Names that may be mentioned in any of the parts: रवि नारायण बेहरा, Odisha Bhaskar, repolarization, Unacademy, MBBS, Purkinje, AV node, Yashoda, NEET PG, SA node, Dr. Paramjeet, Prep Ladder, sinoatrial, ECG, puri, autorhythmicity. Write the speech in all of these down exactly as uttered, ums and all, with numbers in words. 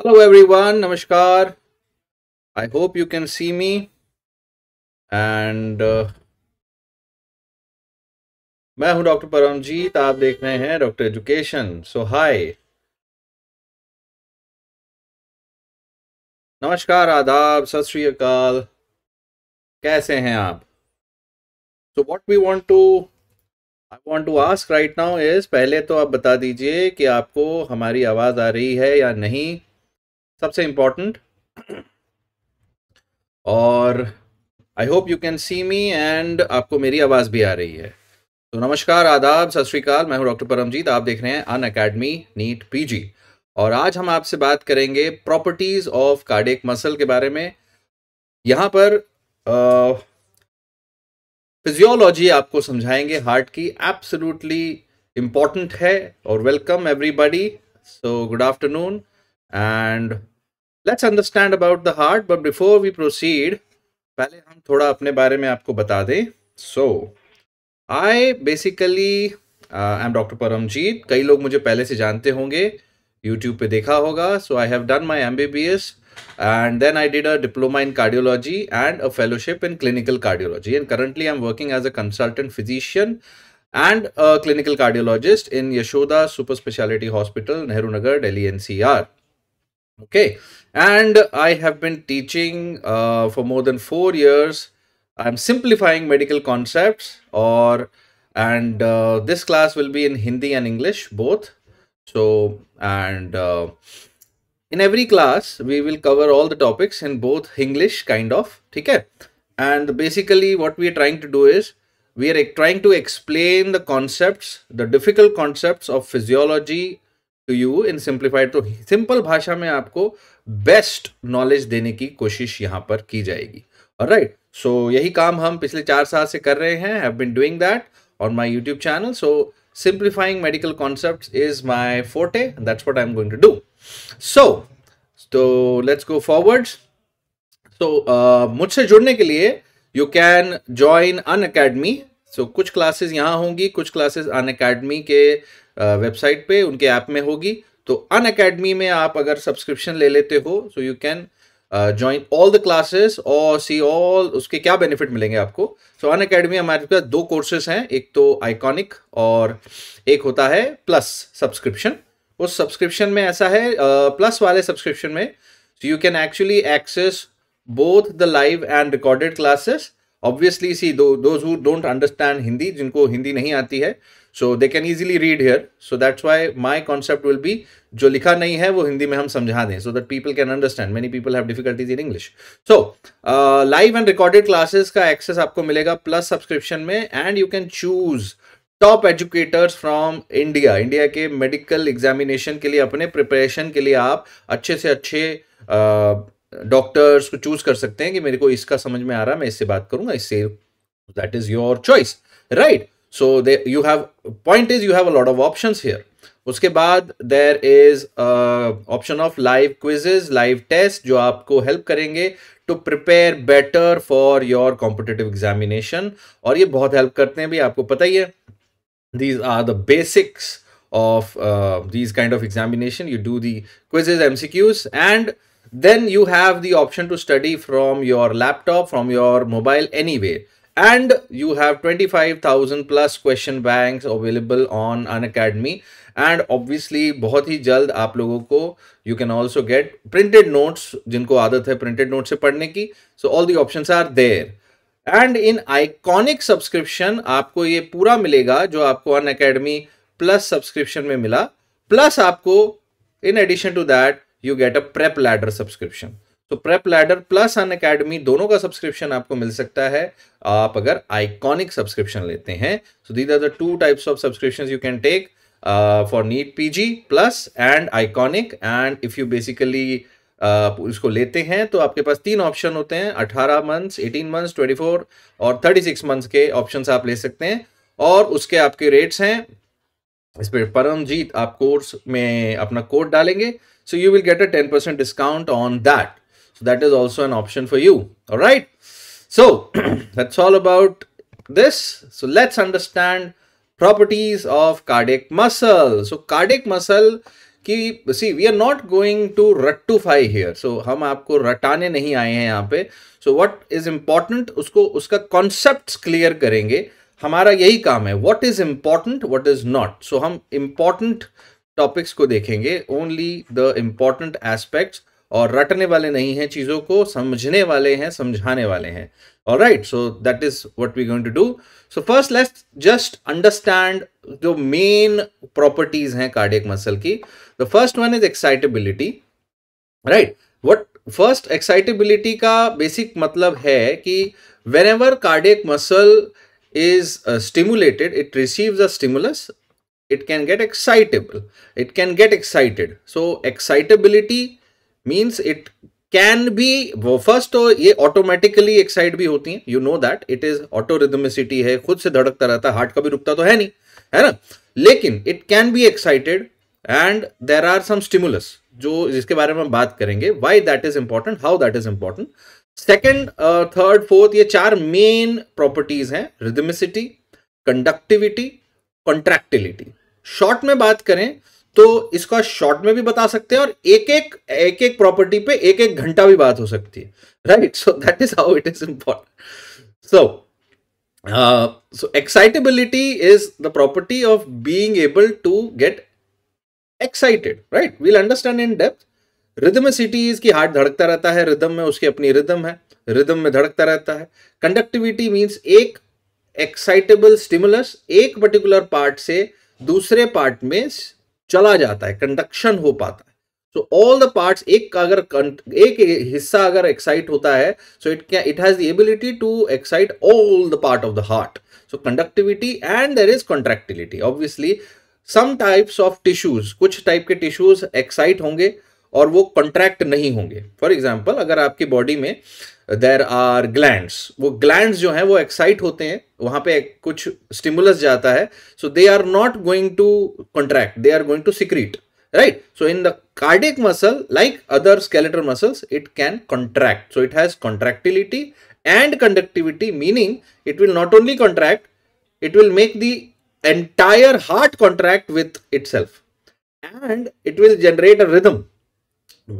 Hello everyone, namaskar. I hope you can see me. And uh, मैं हूँ doctor Paramjit, आप देख रहे हैं डॉक्टर एजुकेशन. सो हाय, नमस्कार, आदाब, सत श्री अकाल. कैसे हैं आप? So what we want to I want to ask right now is, पहले तो आप बता दीजिए कि आपको हमारी आवाज़ आ रही है या नहीं, सबसे इम्पॉर्टेंट. और I hope you can see me and आपको मेरी आवाज़ भी आ रही है. तो नमस्कार, आदाब, सत श्री अकाल. मैं हूँ डॉक्टर परमजीत, आप देख रहे हैं अनअकैडमी नीट पीजी. और आज हम आपसे बात करेंगे प्रॉपर्टीज़ ऑफ कार्डियक मसल के बारे में. यहाँ पर फिजियोलॉजी आपको समझाएंगे हार्ट की, एब्सोल्युटली इम्पॉर्टेंट है. और welcome everybody, so good afternoon. And let's understand about the heart, but before we proceed, पहले हम थोड़ा अपने बारे में आपको बता दें. So, I basically uh, am Doctor Paramjeet. कई लोग मुझे पहले से जानते होंगे, YouTube पे देखा होगा. So I have done my M B B S and then I did a diploma in cardiology and a fellowship in clinical cardiology. And currently I'm working as a consultant physician and a clinical cardiologist in Yashoda Super Speciality Hospital, Nehru Nagar, Delhi N C R. Okay, and I have been teaching uh, for more than four years. I'm simplifying medical concepts, or and uh, this class will be in Hindi and English both. So, and uh, in every class we will cover all the topics in both English, kind of, okay. And basically, what we are trying to do is we are trying to explain the concepts, the difficult concepts of physiology to you in simplified, तो simple भाषा में आपको best knowledge देने की कोशिश यहाँ पर की जाएगी. Alright, so यही काम हम पिछले चार साल से कर रहे हैं. I've been doing that on my YouTube channel. So simplifying medical concepts is my forte. That's what I'm going to do. So, so let's go forwards. So uh, मुझसे जुड़ने के लिए you can join Unacademy. So कुछ classes यहाँ होंगी, कुछ classes Unacademy के website uh, पे उनके ऐप में होगी. तो अनअकैडमी में आप अगर सब्सक्रिप्शन ले लेते हो, so you can join all the classes और सी ऑल उसके क्या बेनिफिट मिलेंगे आपको. सो अनअकैडमी हमारे पास दो कोर्सेज हैं, एक तो आइकॉनिक और एक होता है प्लस सब्सक्रिप्शन. उस सब्सक्रिप्शन में ऐसा है, प्लस uh, वाले सब्सक्रिप्शन में so you can actually access both the live and recorded classes. Obviously see those who don't understand Hindi, जिनको हिंदी नहीं आती है, so they can easily read here. So that's why my concept will be, जो लिखा नहीं है वो हिंदी में हम समझा दें, so that people can understand. Many people have difficulties in English. So live and recorded classes का एक्सेस आपको मिलेगा प्लस सब्सक्रिप्शन में. And you can choose top educators from India. India के मेडिकल एग्जामिनेशन के लिए, अपने प्रिपरेशन के लिए आप अच्छे से अच्छे uh, डॉक्टर्स को चूज कर सकते हैं कि मेरे को इसका समझ में आ रहा है, मैं इससे बात करूंगा, इससे. That is your choice, right. So they you have point is you have a lot of options here. उसके बाद there is option of live quizzes, live test, जो आपको हेल्प करेंगे to prepare better for your competitive examination. और ये बहुत help करते हैं भी, आपको पता ही है. These are the basics of these kind of examination. You do the quizzes, MCQs, and then you have the option to study from your laptop, from your mobile, anywhere. And you have twenty-five thousand plus question banks available on Unacademy. And obviously बहुत ही जल्द आप लोगों को you can also get printed notes, जिनको आदत है printed notes से पढ़ने की. So all the options are there. And in iconic subscription आपको ये पूरा मिलेगा जो आपको Unacademy plus subscription में मिला. Plus आपको in addition to that you get a prep ladder subscription. तो prep ladder plus Unacademy दोनों का subscription आपको मिल सकता है आप अगर iconic subscription लेते हैं. So these are the two types of subscriptions you can take uh, for NEET P G plus and iconic. And if you basically uh, इसको लेते हैं तो आपके पास तीन option होते हैं, eighteen months, eighteen months, twenty-four और thirty-six months के options आप ले सकते हैं. और उसके आपके rates हैं. इस पर परमजीत आप कोर्स में अपना कोड डालेंगे, so you will get a ten percent discount on that. So that is also an option for you. Alright, so that's all about this. So let's understand properties of cardiac muscle. So cardiac muscle कि see we are not going to रट्टूफाई here, so हम आपको रटाने नहीं आए हैं यहाँ पे. सो what is important उसको उसका कॉन्सेप्ट्स क्लियर करेंगे, हमारा यही काम है. What is important, what is not. So हम इम्पॉर्टेंट टॉपिक्स को देखेंगे, ओनली द इम्पॉर्टेंट एस्पेक्ट्स, और रटने वाले नहीं हैं, चीज़ों को समझने वाले हैं, समझाने वाले हैं. Alright, so that is what we going to do. So first let's just understand जो मेन प्रॉपर्टीज हैं कार्डियक मसल की. The first one is excitability, right. What first excitability का बेसिक मतलब है कि whenever cardiac muscle is uh, stimulated, it receives a stimulus, it can get excitable, it can get excited. So excitability means it can be, well, first तो ये automatically excite भी होती हैं, you know that it is autorhythmicity है, खुद से धड़कता रहता है, हार्ट कभी रुकता तो है नहीं, है ना. लेकिन it can be excited and there are some stimulus जो जिसके बारे में हम बात करेंगे, why that is important, how that is important. Second, third, fourth, ये चार मेन प्रॉपर्टीज हैं, रिदमिसिटी, कंडक्टिविटी, कॉन्ट्रैक्टिलिटी. शॉर्ट में बात करें तो इसका शॉर्ट में भी बता सकते हैं और एक एक एक एक प्रॉपर्टी पे एक एक घंटा भी बात हो सकती है, right. So that is how it is important. So so excitability is the property of being able to get excited, right. We'll understand in depth. Rhythmicity is कि हार्ट धड़कता रहता है, रिदम में उसकी अपनी रिदम है, रिदम में धड़कता रहता है. कंडक्टिविटी मीन्स एक एक्साइटेबल स्टिमुलस एक पर्टिकुलर पार्ट से दूसरे पार्ट में चला जाता है, कंडक्शन हो पाता है. सो ऑल द पार्ट्स, एक अगर एक हिस्सा अगर एक्साइट होता है, so it can it has the ability to excite all the part of the heart. So conductivity and there is contractility. Obviously some types of tissues, कुछ type के tissues excite होंगे और वो कॉन्ट्रैक्ट नहीं होंगे. For example, अगर आपकी body में देर आर ग्लैंड्स, वो ग्लैंड्स जो हैं वो एक्साइट होते हैं, वहाँ पे कुछ स्टिमुलस जाता है, so they are not going to contract, they are going to secrete, right. So in the cardiac muscle, like other skeletal muscles, it can contract. So it has contractility and conductivity, meaning it will not only contract, it will make the entire heart contract with itself and it will generate a rhythm,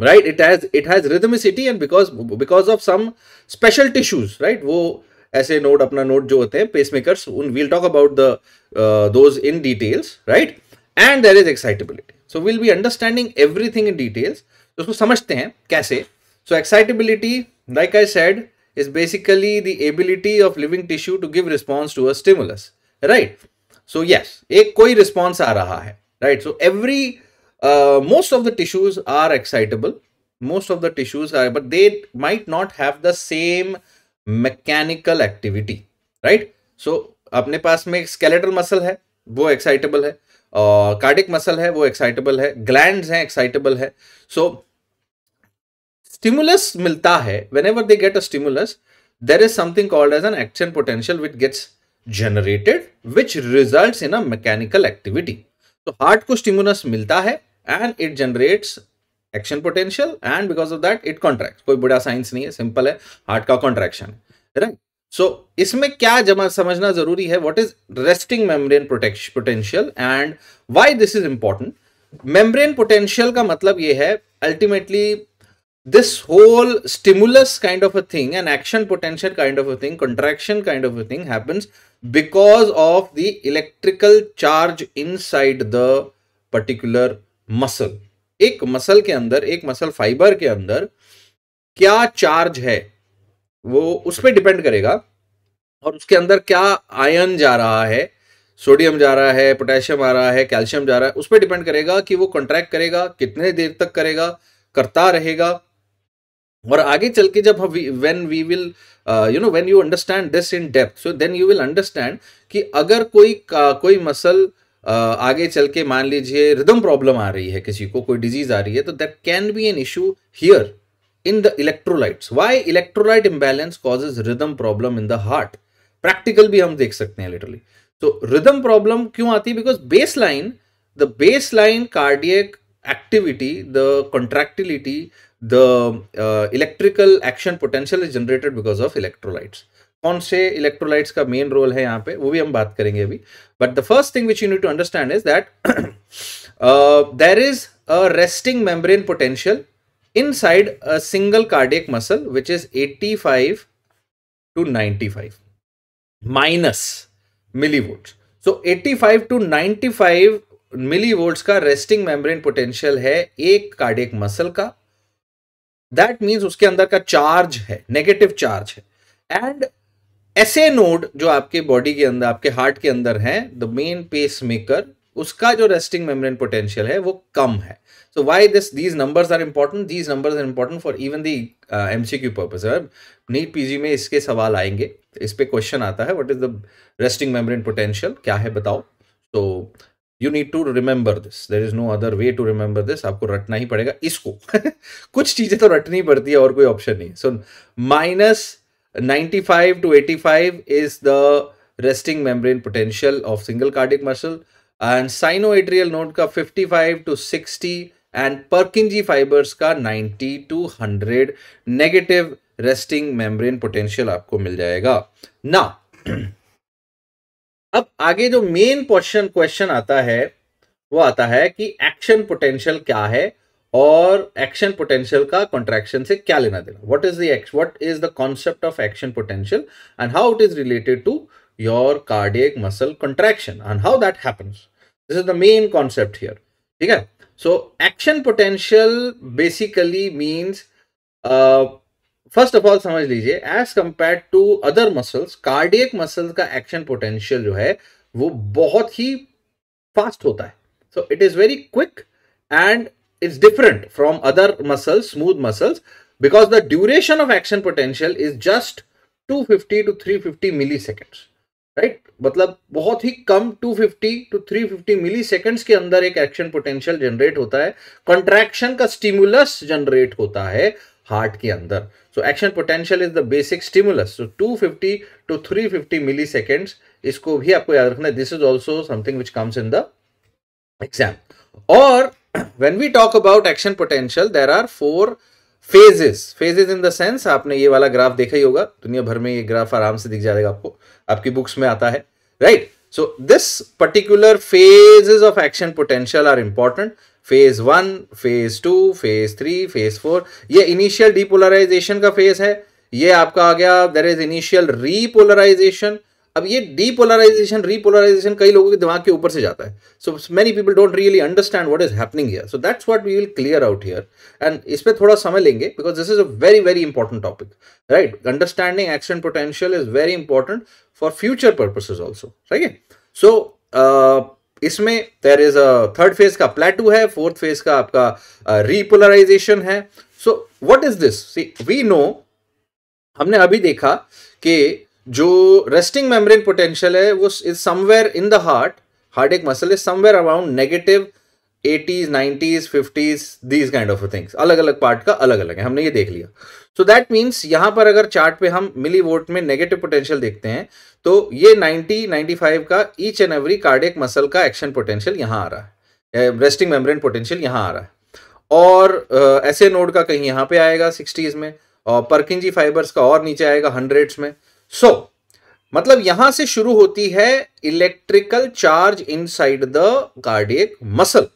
right. it has it has rhythmicity and because because of some special tissues, right. वो S A node, अपना node जो होते हैं pacemakers, उन we'll talk about the uh, those in details, right. and there is excitability, so we'll be understanding everything in details. तो उसको समझते हैं कैसे. so excitability, like I said, is basically the ability of living tissue to give response to a stimulus, right. so yes, एक कोई response आ रहा है, right. so every Uh, most of the tissues are excitable, most of the tissues are, but they might not have the same mechanical activity, right. so अपने पास में skeletal muscle है, वो excitable है, और cardiac muscle है, वो excitable है, glands हैं excitable है. so stimulus मिलता है, whenever they get a stimulus there is something called as an action potential which gets generated which results in a mechanical activity. so heart को stimulus मिलता है and it generates action potential and because of that it contracts. कोई बड़ा science नहीं है, simple है, heart का contraction, right. सो इसमें क्या जमा समझना जरूरी है, what is resting membrane potential and why this is important. Membrane potential का मतलब ये है, ultimately this whole stimulus kind of a thing and action potential kind of a thing, contraction kind of a thing happens because of the electrical charge inside the particular muscle. एक muscle के अंदर, एक muscle fibre के अंदर क्या charge है वो उस पर डिपेंड करेगा, और उसके अंदर क्या आयन जा रहा है, सोडियम जा रहा है, पोटेशियम आ रहा है, कैल्शियम जा रहा है, उस पर डिपेंड करेगा कि वो कॉन्ट्रैक्ट करेगा, कितने देर तक करेगा, करता रहेगा. और आगे चल के जब हम when we will you know when you understand this in depth, so then you will understand कि अगर कोई uh, कोई मसल uh, आगे चल के मान लीजिए रिदम प्रॉब्लम आ रही है किसी को, कोई डिजीज आ रही है, तो that can be an issue here in the electrolytes. Why electrolyte imbalance causes rhythm problem in the heart. Practical भी हम देख सकते हैं लिटरली. तो रिदम प्रॉब्लम क्यों आती है, because base line the base line cardiac activity, the contractility, the uh, electrical action potential is generated because of electrolytes. कौन से electrolytes का main role है यहाँ पे, वो भी हम बात करेंगे अभी. but the first thing which you need to understand is that uh, there is a resting membrane potential inside a single cardiac muscle, which is eighty-five to ninety-five minus millivolts. So eighty-five to ninety-five millivolts का resting membrane potential है एक cardiac muscle का. That means उसके अंदर का charge है, negative charge है. And SA node जो आपके बॉडी के अंदर, आपके हार्ट के अंदर है, द मेन पेस मेकर, उसका जो रेस्टिंग मेम्ब्रेन पोटेंशियल है वो कम है. So why this these numbers are important, these numbers are important for even the MCQ purpose. NEET PG में इसके सवाल आएंगे, इस पे क्वेश्चन आता है what is the resting membrane potential, क्या है बताओ. तो you need to remember this, there is no other way to remember this. आपको रटना ही पड़ेगा इसको. कुछ चीजें तो रटनी पड़ती है और कोई ऑप्शन नहीं. So minus ninety-five to eighty-five is the resting membrane potential of single cardiac muscle, and sinoatrial node का fifty-five to sixty and Purkinje fibers का ninety to one hundred negative resting membrane potential आपको मिल जाएगा. ना अब आगे जो main question question आता है वो आता है कि एक्शन पोटेंशियल क्या है और एक्शन पोटेंशियल का कॉन्ट्रैक्शन से क्या लेना देना. What is the what is the concept of action potential and how it is related to your cardiac muscle contraction and how that happens. This is the main concept here. ठीक है. So action potential basically means, first of all समझ लीजिए, as compare to other muscles, cardiac muscle का action potential जो है वो बहुत ही फास्ट होता है. So it is very quick and it's different from other muscles, smooth muscles, because the duration of action potential is just two hundred fifty to three hundred fifty milliseconds, right? मतलब बहुत ही कम two hundred fifty to three hundred fifty milliseconds के अंदर एक action potential generate होता है, contraction का stimulus generate होता है heart के अंदर. So action potential is the basic stimulus. So two hundred fifty to three hundred fifty milliseconds, इसको भी आपको याद रखना है. This is also something which comes in the exam. और when we talk about action potential, there are four phases. Phases in the sense, आपने ये वाला ग्राफ देखा ही होगा, दुनिया भर में ये ग्राफ आराम से दिख जाएगा आपको, आपकी बुक्स में आता है, right? So this particular phases of action potential are important. Phase one, phase two, phase three, phase four. ये initial depolarization का phase है. ये आपका आ गया, there is initial repolarization. अब ये डीपोलराइजेशन रीपोलराइजेशन कई लोगों के दिमाग के ऊपर से जाता है. So many people don't really understand what is happening here. So that's what we will clear out here, and इस पे थोड़ा समय लेंगे because this is a very very important topic, right? Understanding action potential is very important for future purposes also, ठीक है? So इसमें there is a third phase का plateau है, फोर्थ फेज का आपका रीपोलराइजेशन uh, है. So what is this, C we know, हमने अभी देखा कि जो रेस्टिंग मेम्ब्रेन पोटेंशियल है वो is somewhere in the heart, cardiac muscle is somewhere around negative eighties nineties fifties, these kind of things. अलग अलग पार्ट का अलग अलग है, हमने ये देख लिया. सो दैट मीन्स यहाँ पर अगर चार्ट पे हम मिली वोल्ट में नेगेटिव पोटेंशियल देखते हैं तो ये ninety ninety-five का each and every cardiac muscle का एक्शन पोटेंशियल यहाँ आ रहा है, रेस्टिंग मेम्ब्रेन पोटेंशियल यहाँ आ रहा है. और एसए नोड का कहीं यहाँ पे आएगा सिक्सटीज़ में, और पर्किंजी फाइबर्स का और नीचे आएगा हंड्रेड्स में. सो so, मतलब यहां से शुरू होती है electrical charge inside the cardiac muscle.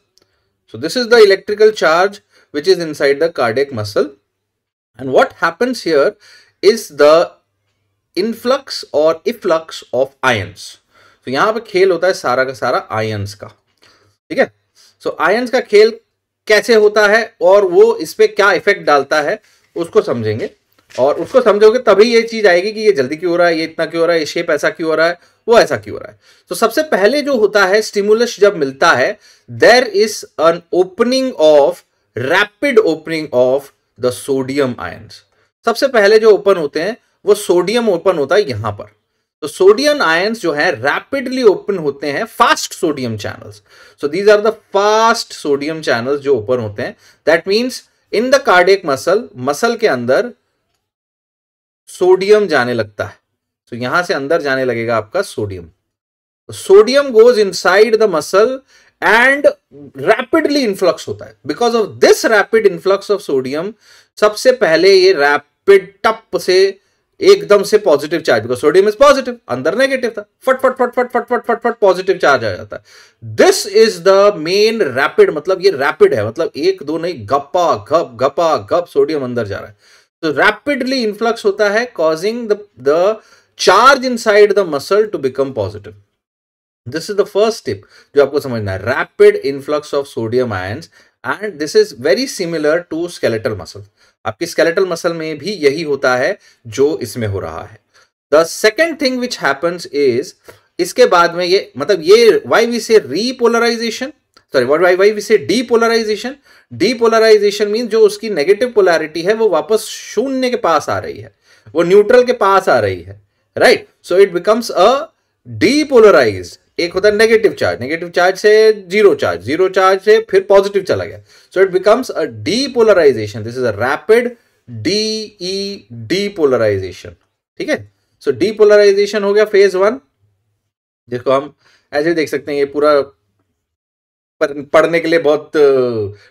So this is the electrical charge which is inside the cardiac muscle, and what happens here is the influx और इफ्लक्स ऑफ आयंस. तो यहां पे खेल होता है सारा का सारा आयंस का, ठीक है? सो आयंस का खेल कैसे होता है और वो इस पे क्या इफेक्ट डालता है उसको समझेंगे, और उसको समझोगे तभी ये चीज आएगी कि ये जल्दी क्यों हो रहा है, ये इतना क्यों हो रहा है, ये शेप ऐसा क्यों हो रहा है, वो ऐसा क्यों हो रहा है. तो सबसे पहले जो होता है, स्टिमुलस जब मिलता है, there is an opening of, rapid opening of the sodium ions. सबसे पहले जो ओपन होते हैं वो सोडियम ओपन होता है यहां पर. तो सोडियम आयंस जो है रैपिडली ओपन होते हैं, fast sodium channels. So these are the fast sodium channels जो ओपन होते हैं. That means in the cardiac muscle, muscle के अंदर सोडियम जाने लगता है. तो so, यहां से अंदर जाने लगेगा आपका sodium. Sodium goes inside the muscle and rapidly influx होता है. Because of this rapid influx of sodium, सबसे पहले ये रैपिड टप से एकदम से positive charge, because sodium is positive, अंदर नेगेटिव था, फट फट फट फट फट फट फट फट पॉजिटिव चार्ज आ जाता है. This is the main rapid, मतलब ये रैपिड है, मतलब एक दो नहीं, गप्पा गप गप्पा गप सोडियम अंदर जा रहा है. तो रैपिडली इन्फ्लक्स होता है, causing the the charge inside the muscle to become positive. This is the first step जो आपको समझना है, rapid influx of sodium ions. And this is very similar to skeletal muscle. आपकी स्केलेटल मसल में भी यही होता है जो इसमें हो रहा है. The second thing which happens is, इसके बाद में ये मतलब ये why we say repolarisation, sorry why why we say depolarisation. Depolarization mean जो उसकी नेगेटिव पोलैरिटी है वो वापस शून्य के पास आ रही है, वो न्यूट्रल के पास आ रही है, right. So it becomes a depolarised. एक होता है नेगेटिव चार्ज, नेगेटिव चार्ज से जीरो चार्ज, जीरो चार्ज से फिर पॉजिटिव चला गया. So it becomes a depolarisation. This is a rapid de depolarisation. ठीक है, सो डीपोलराइजेशन हो गया फेज वन, जिसको हम ऐसे देख सकते हैं. ये पूरा पढ़ने के लिए बहुत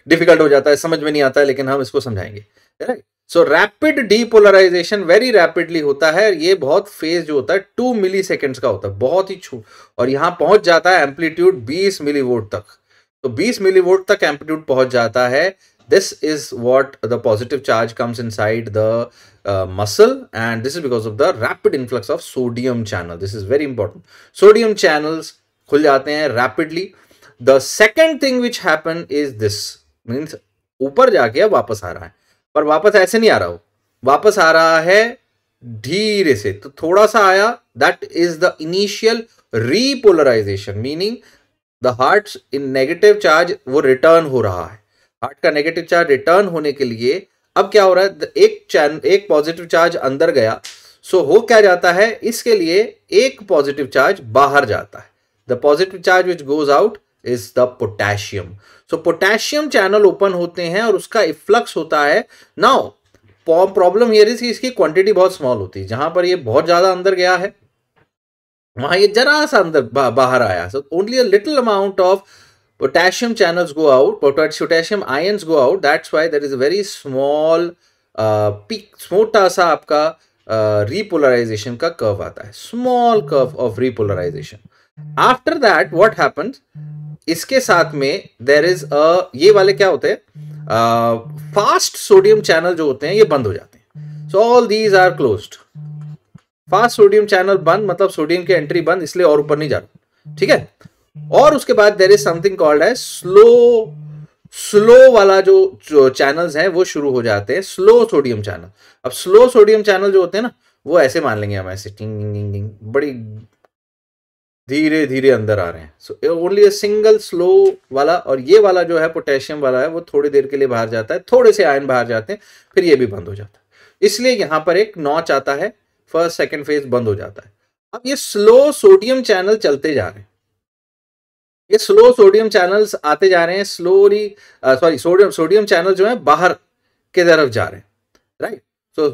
डिफिकल्ट हो जाता है, समझ में नहीं आता है, लेकिन हम इसको समझाएंगे, right. So rapid depolarisation very rapidly होता है. ये बहुत फेज जो होता है टू मिली सेकेंड्स का होता है, बहुत ही छू, और यहाँ पहुंच जाता है एम्पलीट्यूड बीस मिली वोल्ट तक. तो बीस मिली वोल्ट तक एम्पलीट्यूड पहुंच जाता है. This is what the positive charge comes inside the muscle, and this is because of the rapid influx of sodium channel. This is very important. Sodium channels खुल जाते हैं rapidly. The second thing which happen is this, means ऊपर जाके वापस आ रहा है, पर वापस ऐसे नहीं आ रहा हो, वापस आ रहा है धीरे से. तो थोड़ा सा आया, that is the initial repolarisation, meaning the heart in negative charge वो रिटर्न हो रहा है. हार्ट का नेगेटिव चार्ज रिटर्न होने के लिए अब क्या हो रहा है, एक चैन एक पॉजिटिव चार्ज अंदर गया. सो हो क्या जाता है, इसके लिए एक पॉजिटिव चार्ज बाहर जाता है. The positive charge which goes out is the potassium. So potassium channel open होते हैं और उसका इफ्लक्स होता है. नाउ प्रॉब्लम ये रही, इसकी क्वांटिटी बहुत स्मॉल होती है. जहां पर ये बहुत ज्यादा अंदर गया है, वहां ये जरा सा अंदर बा, बाहर आया. So only a little amount of potassium channels go out, potassium ions go out. That's why that is a very small peak, छोटा सा आपका रीपोलराइजेशन uh, का कर्व आता है, small curve of repolarisation. After that what happens, इसके साथ में देर is अ, ये वाले क्या होते हैं, फास्ट सोडियम चैनल जो होते हैं ये बंद हो जाते हैं. So all these are closed. Fast sodium channel बंद, मतलब सोडियम की एंट्री बंद, इसलिए और ऊपर नहीं जा रहा, ठीक है. और उसके बाद देर इज समथिंग कॉल्ड है स्लो, स्लो वाला जो, जो चैनल्स हैं वो शुरू हो जाते हैं, स्लो सोडियम चैनल. अब स्लो सोडियम चैनल जो होते हैं ना, वो ऐसे मान लेंगे हम, ऐसे बड़ी धीरे धीरे अंदर आ रहे हैं. So only a single slow वाला, और ये वाला जो है पोटेशियम वाला है वो थोड़ी देर के लिए बाहर जाता है, थोड़े से आयन बाहर जाते हैं, फिर ये भी बंद हो जाता है. इसलिए यहाँ पर एक नॉच आता है, फर्स्ट सेकंड फेज बंद हो जाता है. अब ये स्लो सोडियम चैनल चलते जा रहे हैं, ये स्लो सोडियम चैनल्स आते जा रहे हैं, slowly sorry sodium sodium channel जो है बाहर के तरफ जा रहे हैं, राइट. सो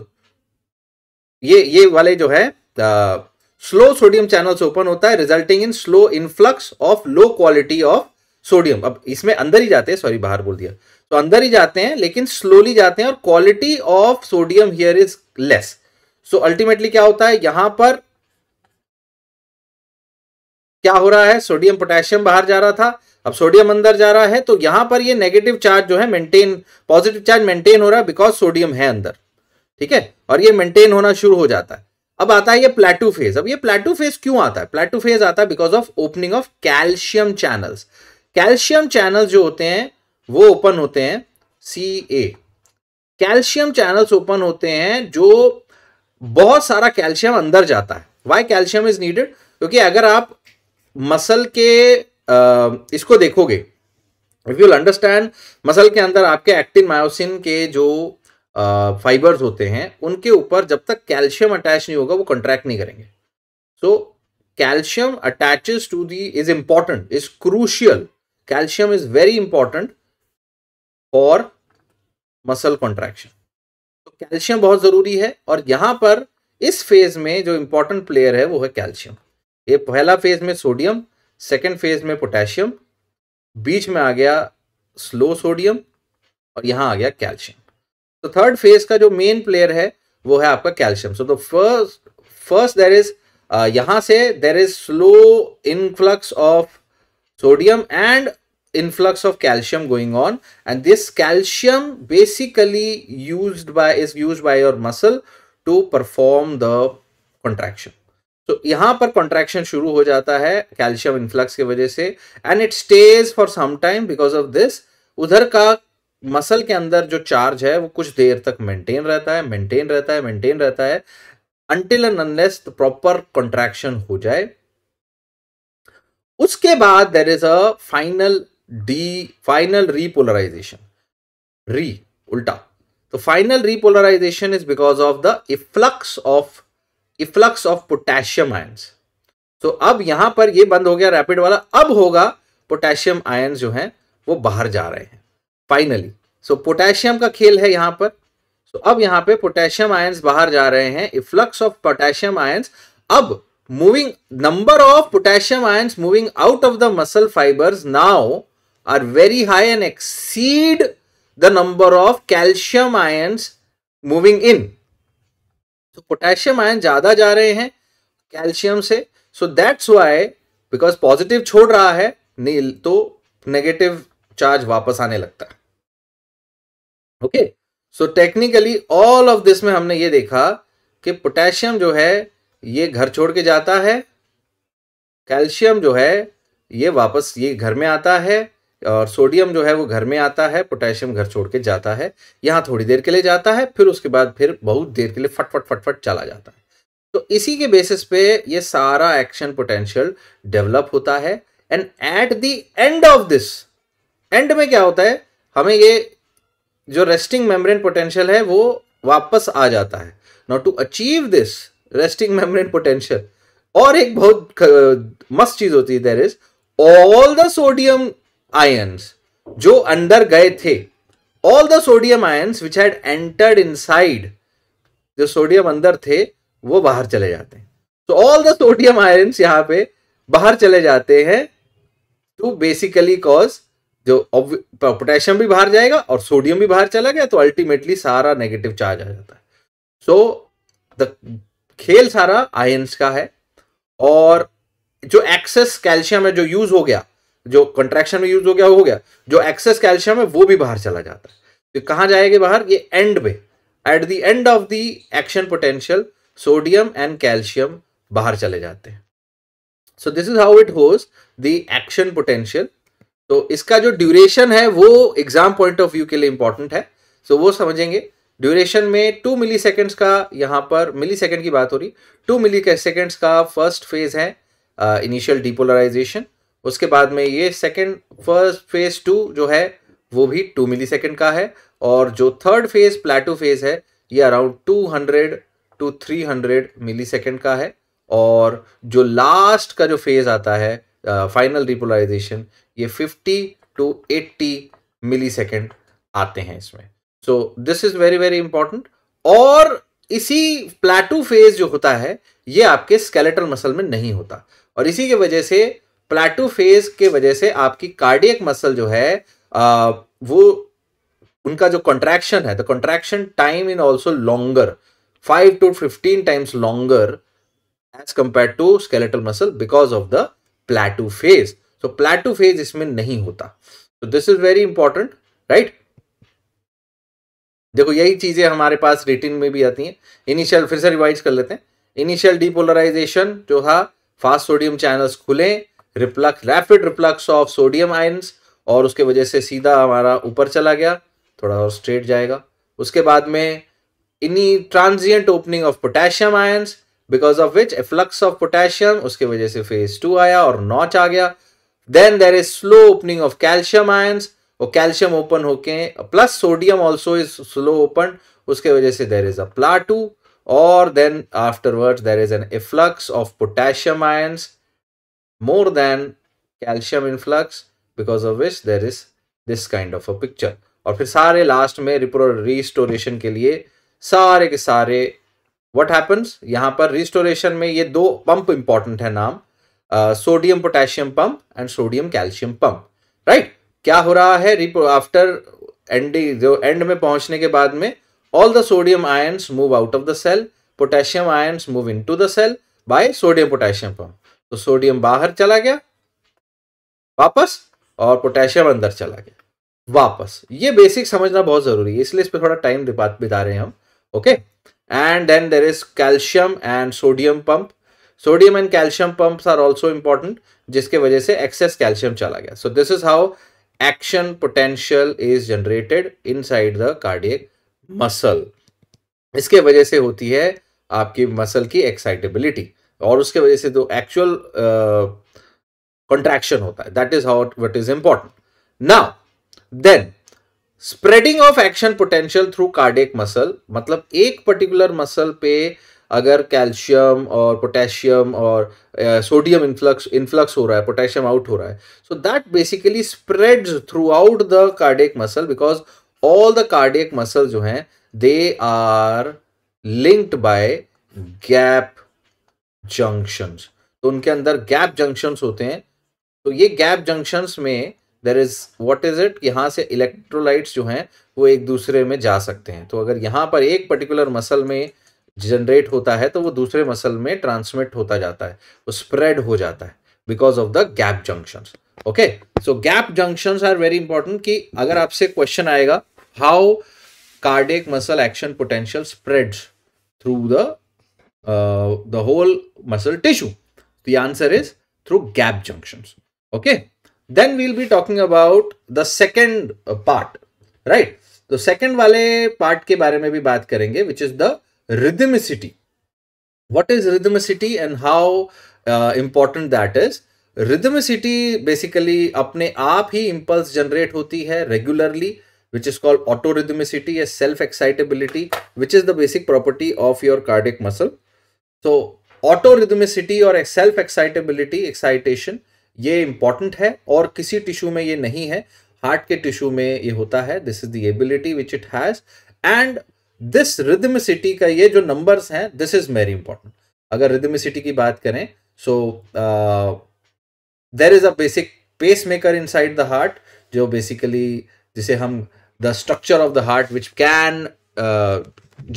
ये ये वाले जो है uh, slow sodium channels open होता है, resulting in slow influx of low quality of sodium. अब इसमें अंदर ही जाते हैं, सॉरी बाहर बोल दिया, तो अंदर ही जाते हैं लेकिन स्लोली जाते हैं, और quality of sodium here is less. So ultimately क्या होता है, यहां पर क्या हो रहा है, सोडियम पोटेशियम बाहर जा रहा था, अब सोडियम अंदर जा रहा है. तो यहां पर ये नेगेटिव चार्ज जो है मेंटेन, पॉजिटिव चार्ज मेंटेन हो रहा है बिकॉज सोडियम है अंदर, ठीक है, और ये मेंटेन होना शुरू हो जाता है. अब आता है ये प्लेटू फेज. अब ये प्लेटू फेज क्यों आता है, प्लेटू फेज आता है because of opening of calcium channels. Calcium channels जो होते हैं वो ओपन होते हैं, C A calcium channels open होते हैं, जो बहुत सारा कैल्शियम अंदर जाता है. वाई कैल्शियम इज नीडेड, क्योंकि अगर आप मसल के आ, इसको देखोगे, इफ यूल अंडरस्टैंड, मसल के अंदर आपके एक्टिन मायोसिन के जो फाइबर्स uh, होते हैं, उनके ऊपर जब तक कैल्शियम अटैच नहीं होगा वो कंट्रैक्ट नहीं करेंगे. So calcium attaches to the is important, is crucial. Calcium is very important for muscle contraction. तो कैल्शियम बहुत जरूरी है, और यहां पर इस फेज में जो इंपॉर्टेंट प्लेयर है वो है कैल्शियम. ये पहला फेज में सोडियम, सेकेंड फेज में पोटेशियम, बीच में आ गया स्लो सोडियम, और यहां आ गया कैल्शियम. तो थर्ड फेज का जो मेन प्लेयर है वो है आपका calcium. So the first first there is यहां से there is slow influx of sodium and influx of calcium going on, and this calcium basically used by is used by your muscle to perform the contraction. So यहाँ पर contraction शुरू हो जाता है calcium influx के वजह से and it stays for some time because of this. उधर का muscle के अंदर जो charge है वो कुछ देर तक maintain रहता है maintain रहता है maintain रहता है until and unless the proper contraction हो जाए. उसके बाद there is a final de final repolarisation, re उल्टा, तो final repolarisation is because of the efflux of efflux of potassium ions. तो अब यहां पर ये बंद हो गया रैपिड वाला, अब होगा पोटेशियम आयंस जो हैं वो बाहर जा रहे हैं फाइनली. सो पोटेशियम का खेल है यहां पर. सो so, अब यहां पे पोटेशियम आयंस बाहर जा रहे हैं, इफ्लक्स ऑफ पोटेशियम आयंस. अब moving number of potassium ions moving out of the muscle fibres now are very high and exceed the number of calcium ions moving in. So potassium ion ज़्यादा जा रहे हैं calcium से. So that's why because positive छोड़ रहा है नील तो negative charge वापस आने लगता है. Okay. So technically all of this में हमने ये देखा कि potassium जो है ये घर छोड़ के जाता है, calcium जो है ये वापस ये घर में आता है, और सोडियम जो है वो घर में आता है, पोटेशियम घर छोड़ के जाता है, यहाँ थोड़ी देर के लिए जाता है, फिर उसके बाद फिर बहुत देर के लिए फटफट फटफट चला जाता है. तो इसी के बेसिस पे ये सारा एक्शन पोटेंशियल डेवलप होता है. And at the end of this, end में क्या होता है, हमें ये जो रेस्टिंग मेम्ब्रेन पोटेंशियल है वो वापस आ जाता है. Now to achieve this resting membrane potential और एक बहुत मस्त चीज होती है, there is all the sodium ions जो अंदर गए थे, all the sodium ions which had entered inside, जो सोडियम अंदर थे वो बाहर चले जाते हैं. तो ऑल द सोडियम आयंस यहाँ पे बाहर चले जाते हैं टू बेसिकली कॉज, जो पोटेशियम भी बाहर जाएगा और सोडियम भी बाहर चला गया, तो अल्टीमेटली सारा नेगेटिव चार्ज आ जाता है. सो द खेल सारा आयंस का है. और जो एक्सेस कैल्शियम है जो यूज हो गया, जो कंट्रैक्शन में यूज हो गया हो गया जो एक्सेस कैल्शियम है वो भी बाहर चला जाता है. तो कहाँ जाएगा बाहर, ये एंड में, at the end of the action potential sodium and calcium बाहर चले जाते हैं. So this is how it hose the action potential. तो इसका जो ड्यूरेशन है वो एग्जाम पॉइंट ऑफ व्यू के लिए इंपॉर्टेंट है. सो so, वो समझेंगे. ड्यूरेशन में टू मिली सेकेंड्स का, यहाँ पर मिली सेकेंड की बात हो रही, टू मिली सेकेंड्स का फर्स्ट फेज है इनिशियल uh, डीपोलराइजेशन. उसके बाद में ये सेकेंड फर्स्ट फेज टू जो है वो भी टू मिली सेकेंड का है, और जो थर्ड फेज प्लेटो फेज है ये around two hundred to three hundred millisecond का है, और जो लास्ट का जो फेज आता है फाइनल रिपोलराइजेशन ये fifty to eighty millisecond आते हैं इसमें. So this is very very important. और इसी प्लेटो फेज जो होता है ये आपके स्केलेटल मसल में नहीं होता, और इसी की वजह से प्लेटो फेज के वजह से आपकी कार्डियक मसल जो है आ, वो उनका जो कॉन्ट्रैक्शन है, the contraction time in also longer, five to fifteen times longer as compare to skeletal muscle because of the plateau phase. So plateau phase इसमें नहीं होता. तो this is very important, right. देखो यही चीजें हमारे पास रिटिन में भी आती हैं. इनिशियल फिर से रिवाइज कर लेते हैं. इनिशियल डीपोलराइजेशन जो था, फास्ट सोडियम चैनल्स खुले, reflux, rapid reflux of sodium ions, और उसके वजह से सीधा हमारा ऊपर चला गया, थोड़ा और स्ट्रेट जाएगा. उसके बाद में इन्हीं transient opening of potassium ions because of which efflux of potassium, उसके वजह से फेज टू आया और नॉच आ गया. Then there is slow opening of calcium ions, और कैल्शियम ओपन होके plus sodium also is slow open, उसके वजह से देर इज अ प्लाटू, और then afterwards there is an efflux of potassium ions more than calcium influx, because of which there is this kind of a picture. और फिर सारे last में restoration के लिए सारे के सारे what happens, यहाँ पर रिस्टोरेशन में ये दो पंप इंपॉर्टेंट है नाम, sodium potassium pump and sodium calcium pump, right. क्या हो रहा है आफ्टर एंड, जो एंड में पहुंचने के बाद में all the sodium ions move out of the cell, potassium ions move into the cell by sodium potassium pump. तो सोडियम बाहर चला गया वापस और पोटेशियम अंदर चला गया वापस. ये बेसिक समझना बहुत जरूरी है, इसलिए इस पर थोड़ा टाइम बिता रहे हैं हम. Okay, and then there is calcium and sodium pump. Sodium and calcium pumps are also important, जिसके वजह से एक्सेस कैल्शियम चला गया. So this is how action potential is generated inside the cardiac muscle. इसके वजह से होती है आपकी मसल की एक्साइटेबिलिटी और उसके वजह से जो एक्चुअल कंट्रैक्शन होता है, that is how what is important. Now then spreading of action potential through cardiac muscle, मतलब एक पर्टिकुलर मसल पे अगर कैल्शियम और पोटेशियम और सोडियम इन्फ्लक्स इन्फ्लक्स हो रहा है, पोटेशियम आउट हो रहा है, so that basically spreads throughout the cardiac muscle because all the cardiac muscle जो हैं they are linked by gap junctions. तो उनके अंदर गैप जंक्शंस होते हैं. तो ये गैप जंक्शंस में there is what is it, यहाँ से इलेक्ट्रोलाइट्स जो हैं वो एक दूसरे में जा सकते हैं. तो अगर यहाँ पर एक पर्टिकुलर मसल में जनरेट होता है तो वो दूसरे मसल में ट्रांसमिट होता जाता है, वो स्प्रेड हो जाता है because of the gap junctions. Okay, so gap junctions are very important कि अगर आपसे क्वेश्चन आएगा how cardiac muscle action potential spreads through the the whole muscle tissue, the answer is through gap junctions. Okay, then we will be talking about the second part, right? तो second वाले part के बारे में भी बात करेंगे, which is the rhythmicity. What is rhythmicity and how uh, important that is? Rhythmicity basically अपने आप ही impulse generate होती है regularly, which is called autorhythmicity या self excitability, which is the basic property of your cardiac muscle. So auto rhythmicity और self excitability excitation ये important है और किसी टिश्यू में ये नहीं है, हार्ट के टिश्यू में ये होता है. This is the ability which it has and this rhythmicity का ये जो नंबर्स हैं दिस इज वेरी इंपॉर्टेंट. अगर रिदमिसिटी की बात करें so there is a basic pacemaker inside the heart जो बेसिकली जिसे हम the structure of the heart which can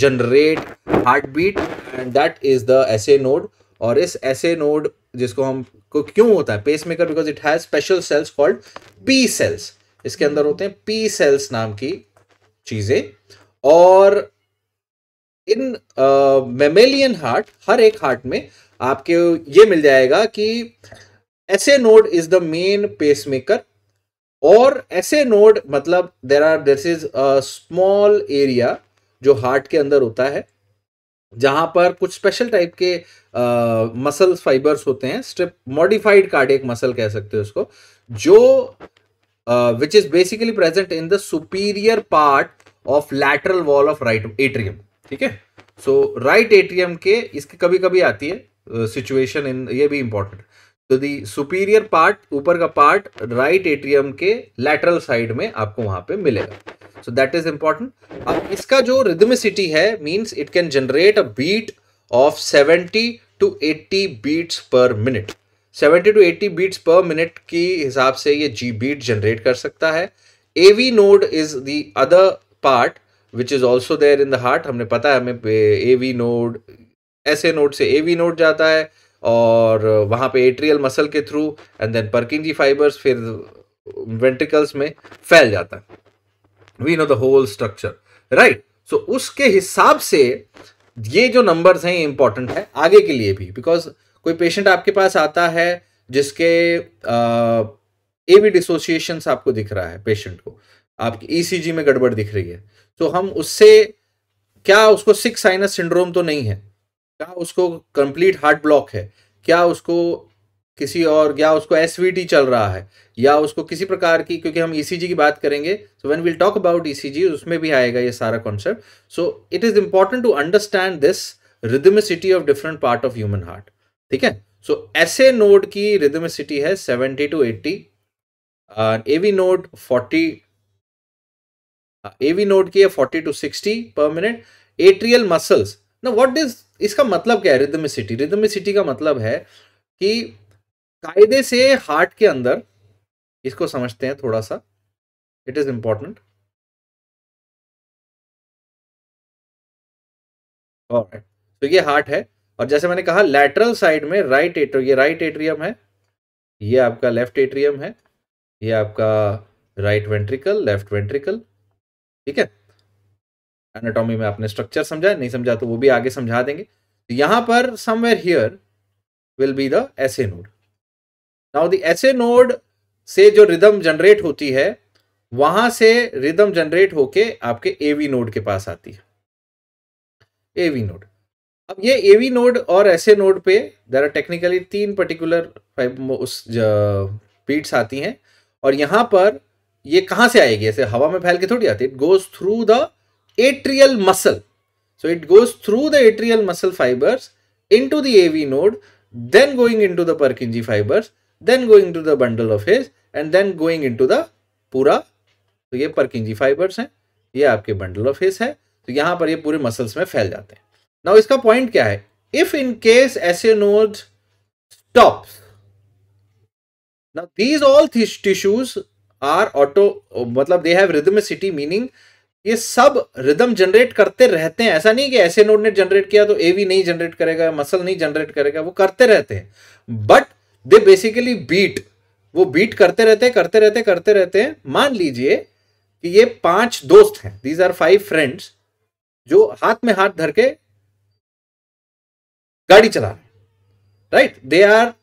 generate heartbeat and that is the SA node. और इस SA node जिसको हम को क्यों होता है pacemaker because it has special cells called P cells. इसके अंदर होते हैं पी सेल्स नाम की चीजें और इन मेमेलियन हार्ट हर एक हार्ट में आपके ये मिल जाएगा कि SA node is the main pacemaker और एसए नोड मतलब there are this is a small area जो हार्ट के अंदर होता है जहां पर कुछ स्पेशल टाइप के मसल फाइबर्स होते हैं, स्ट्रिप मॉडिफाइड कार्डियक मसल कह सकते हो उसको, जो which is basically present in the superior part of lateral wall of right atrium. ठीक है, सो राइट एट्रियम के इसके कभी कभी आती है सिचुएशन इन ये भी इंपॉर्टेंट. तो दी सुपीरियर पार्ट ऊपर का पार्ट राइट एट्रियम के लैटरल साइड में आपको वहां पे मिलेगा. So that is important. अब इसका जो रिदमिसिटी है means it can generate a beat of seventy to eighty beats per minute. seventy to eighty beats per minute की हिसाब से ये G beat generate कर सकता है. A V node is the other part which is also there in the heart. हमने पता है हमें A V node, S A node से A V node जाता है और वहाँ पे atrial muscle के through and then Purkinje fibers फिर ventricles में फैल जाता है. We know the whole structure, right? So उसके हिसाब से ये जो नंबर्स हैं इंपॉर्टेंट है आगे के लिए भी बिकॉज कोई पेशेंट आपके पास आता है जिसके ए वी डिसोसिएशन आपको दिख रहा है, पेशेंट को आपकी ईसीजी में गड़बड़ दिख रही है, तो हम उससे क्या उसको सिक साइनस सिंड्रोम तो नहीं है, क्या उसको कंप्लीट हार्ट ब्लॉक है, क्या उसको किसी और या उसको एसवीटी चल रहा है या उसको किसी प्रकार की, क्योंकि हम ईसीजी की बात करेंगे so when we will talk about ECG उसमें भी आएगा ये सारा concept. So it is important to understand this rhythmicity of different part of human heart. ठीक है, सो एसए नोड की रिदमिसिटी है seventy to eighty, AV node forty AV node की है forty to sixty per minute. Atrial muscles ना what is इसका मतलब क्या है रिदमिसिटी? रिदमिसिटी का मतलब है कि कायदे से हार्ट के अंदर, इसको समझते हैं थोड़ा सा, इट इज इंपॉर्टेंट. ऑलराइट, तो ये हार्ट है। और जैसे मैंने कहा लैटरल साइड में राइट एट्रियम, ये राइट एट्रियम है, ये आपका लेफ्ट एट्रियम है, ये आपका राइट वेंट्रिकल, लेफ्ट वेंट्रिकल, ठीक है। एनाटॉमी में आपने स्ट्रक्चर समझा, नहीं समझा तो वो भी आगे समझा देंगे। तो यहां पर somewhere here will be the SA node. Now the SA node से जो रिदम जनरेट होती है, वहां से रिदम जनरेट होके आपके एवी नोड के पास आती है, एवी नोड। अब ये एवी नोड और एसए नोड पे देयर आर टेक्निकली तीन पर्टिकुलर उस बीट्स आती हैं, और यहां पर ये कहां से आएगी, ऐसे हवा में फैल के थोड़ी आती है, it goes through the atrial muscle, so it goes through the atrial muscle fibers into the A V node, then going into the Purkinje fibers, then going to the bundle of His, and then going into the पूरा। तो ये Purkinje fibers हैं, ये आपके bundle of His है, तो यहाँ पर ये पूरे muscles में फैल जाते हैं। Now इसका point क्या है? If in case S A node stops, now these all tissues are auto, मतलब they have rhythmicity, meaning ये सब रिदम जनरेट करते रहते हैं। ऐसा नहीं कि एसए नोड ने जनरेट किया तो एवी नहीं जनरेट करेगा, मसल नहीं जनरेट करेगा, वो करते रहते हैं। बट दे बेसिकली बीट, वो बीट करते रहते हैं, करते रहते करते रहते हैं। मान लीजिए कि ये पांच दोस्त हैं, दीज आर फाइव फ्रेंड्स, जो हाथ में हाथ धर के गाड़ी चला रहे हैं, राइट। दे आर,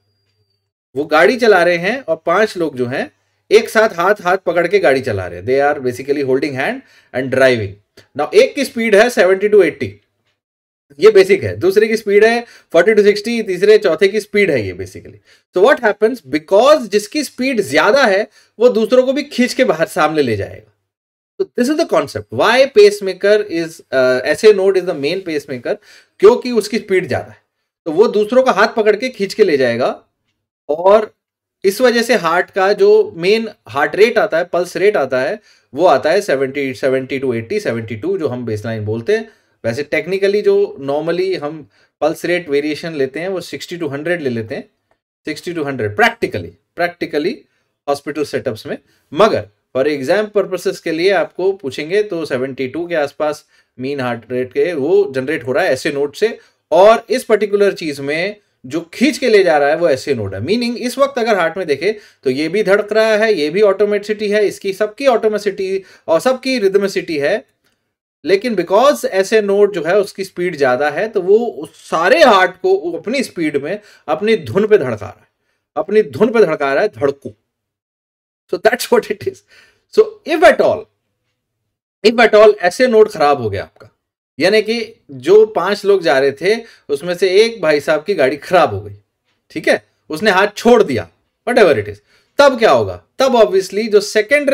वो गाड़ी चला रहे हैं और पांच लोग जो हैं एक साथ हाथ हाथ पकड़ के गाड़ी चला रहे हैं। They are basically holding hand and driving. Now एक की स्पीड है सेवेंटी टू एट्टी, ये बेसिक है। दूसरे की स्पीड है फोर्टी टू सिक्सटी, तीसरे चौथे की स्पीड है ये basically. So what happens, because जिसकी स्पीड ज्यादा है वो दूसरों को भी खींच के बाहर सामने ले जाएगा। तो this is the concept why pacemaker is, SA node is the main pacemaker, क्योंकि उसकी स्पीड ज्यादा है तो वो दूसरों का हाथ पकड़ के खींच के ले जाएगा। और इस वजह से हार्ट का जो मेन हार्ट रेट आता है, पल्स रेट आता है, वो आता है seventy seventy to eighty seventy two, जो हम बेसलाइन बोलते हैं। वैसे टेक्निकली जो नॉर्मली हम पल्स रेट वेरिएशन लेते हैं वो सिक्सटी टू हंड्रेड ले लेते हैं, sixty to hundred practically practically hospital setups में। मगर फॉर एग्जाम पर्पसेस के लिए आपको पूछेंगे तो सेवेंटी टू के आसपास मीन हार्ट रेट के वो जनरेट हो रहा है एसए नोड से। और इस पर्टिकुलर चीज़ में जो खींच के ले जा रहा है वो एसए नोड है। मीनिंग इस वक्त अगर हार्ट में देखे तो ये भी धड़क रहा है, ये भी ऑटोमेटिसिटी है, इसकी सबकी ऑटोमेटिसिटी और सबकी रिदमिसिटी है। लेकिन बिकॉज एसए नोड जो है उसकी स्पीड ज्यादा है तो वो उस सारे हार्ट को अपनी स्पीड में अपनी धुन पे धड़का रहा है, अपनी धुन पे धड़का रहा है, धड़कू। So that's what it is. So if at all if at all SA node खराब हो गया आपका, यानी कि जो पांच लोग जा रहे थे उसमें से एक भाई साहब की गाड़ी खराब हो गई, ठीक है, उसने हाथ छोड़ दिया, वट एवर इट इज, तब क्या होगा? तब ऑब्वियसली जो सेकेंड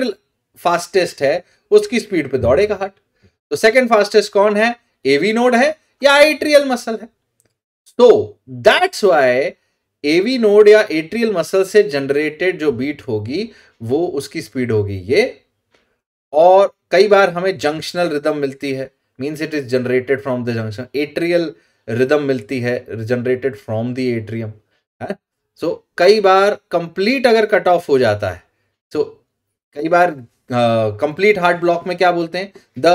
फास्टेस्ट है उसकी स्पीड पे दौड़ेगा हार्ट। तो सेकेंड फास्टेस्ट कौन है, एवी नोड है या एट्रियल मसल है? तो दैट्स वाई एवी नोड या एट्रियल मसल से जनरेटेड जो बीट होगी वो उसकी स्पीड होगी ये। और कई बार हमें जंक्शनल रिदम मिलती है, means it is generated from the junction, atrial rhythm मिलती है generated from the atrium, है। So कई बार complete अगर कट ऑफ हो जाता है, so कई बार complete heart block में क्या बोलते हैं, the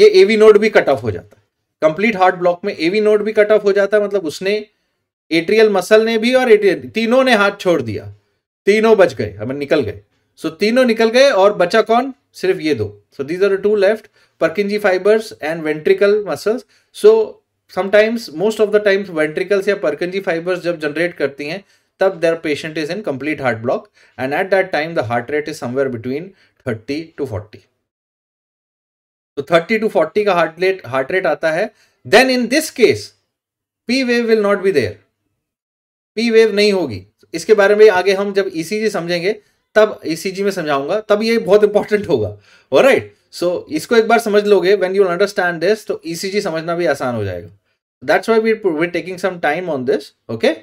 ये A V node भी कट ऑफ हो जाता है। complete heart block में A V node भी कट ऑफ हो जाता है, मतलब उसने atrial muscle ने भी और atrial, तीनों ने हाथ छोड़ दिया, तीनों बच गए, हमें निकल गए। सो so, तीनों निकल गए और बचा कौन, सिर्फ ये दो। So these are two left, Purkinje fibers and ventricle muscles. So sometimes, most of the times, ventricles या Purkinje fibers जब जनरेट करती हैं तब their patient is in complete heart block and at that time the heart rate is somewhere between thirty to forty. तो thirty to forty का heart rate heart rate आता है. Then in this case, P wave will not be there. P wave नहीं होगी. इसके बारे में आगे हम जब E C G समझेंगे तब E C G में समझाऊंगा, तब ये बहुत इंपॉर्टेंट होगा। ऑलराइट, सो so, इसको एक बार समझ लोगे, व्हेन यू अंडरस्टैंड दिस, तो ईसीजी समझना भी आसान हो जाएगा। That's why we we taking some time on this, okay.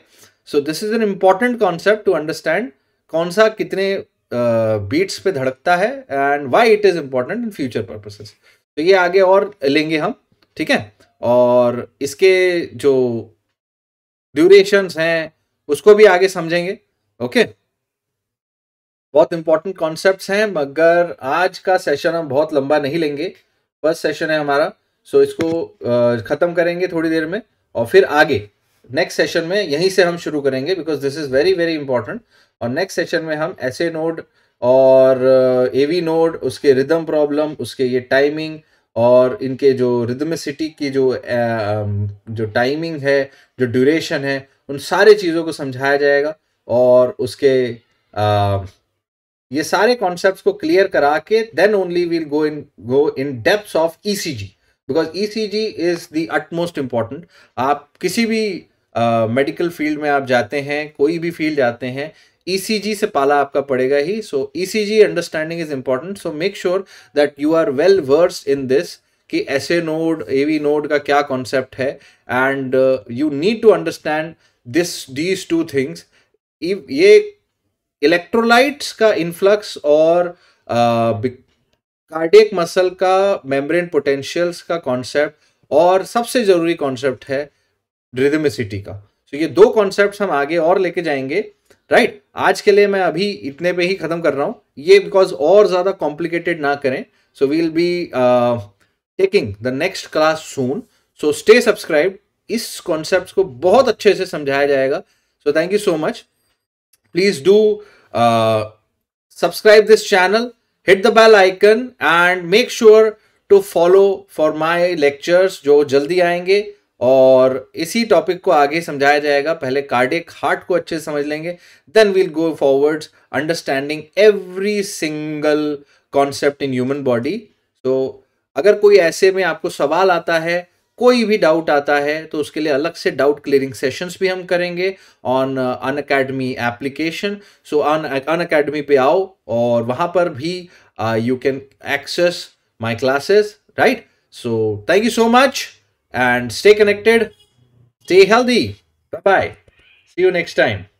So this is an important concept to understand कौन सा कितने बीट्स uh, पे धड़कता है and why it is important in future purposes. तो ये आगे और लेंगे हम, ठीक है। और इसके जो ड्यूरेशंस हैं उसको भी आगे समझेंगे, ओके okay? बहुत इंपॉर्टेंट कॉन्सेप्ट्स हैं, मगर आज का सेशन हम बहुत लंबा नहीं लेंगे, बस सेशन है हमारा सो इसको ख़त्म करेंगे थोड़ी देर में और फिर आगे नेक्स्ट सेशन में यहीं से हम शुरू करेंगे because this is very very important. और नेक्स्ट सेशन में हम एस ए नोड और एवी नोड, उसके रिदम प्रॉब्लम, उसके ये टाइमिंग और इनके जो रिदमिसिटी की जो जो टाइमिंग है, जो ड्यूरेशन है, उन सारे चीज़ों को समझाया जाएगा और उसके आ, ये सारे कॉन्सेप्ट्स को क्लियर करा के then only we'll go in go in depth of ECG because ECG is the utmost important. आप किसी भी मेडिकल uh, फील्ड में आप जाते हैं, कोई भी फील्ड जाते हैं, ईसीजी से पाला आपका पड़ेगा ही। सो ECG understanding is important. So make sure that you are well versed in this कि एसए नोड, एवी नोड का क्या कॉन्सेप्ट है and you need to understand this these two things. ये इलेक्ट्रोलाइट्स का इन्फ्लक्स और कार्डियक uh, मसल का membrane potentials का concept और सबसे ज़रूरी कॉन्सेप्ट है रिदमिसिटी का। तो so, ये दो कॉन्सेप्ट्स हम आगे और लेके जाएंगे, राइट right? आज के लिए मैं अभी इतने पे ही ख़त्म कर रहा हूँ ये बिकॉज और ज़्यादा कॉम्प्लिकेटेड ना करें। So we'll be taking the next class soon, so stay subscribe. इस कॉन्सेप्ट को बहुत अच्छे से समझाया जाएगा। So thank you so much. Please do subscribe this channel, hit the bell icon and make sure to follow for my lectures जो जल्दी आएंगे और इसी टॉपिक को आगे समझाया जाएगा। पहले कार्डियक हार्ट को अच्छे से समझ लेंगे, then we'll go forwards understanding every single concept in human body. तो अगर कोई ऐसे में आपको सवाल आता है, कोई भी डाउट आता है, तो उसके लिए अलग से डाउट क्लियरिंग सेशंस भी हम करेंगे on Unacademy application. So on Unacademy पे आओ और वहाँ पर भी you can access my classes, right. So thank you so much and stay connected, stay healthy, bye bye, see you next time.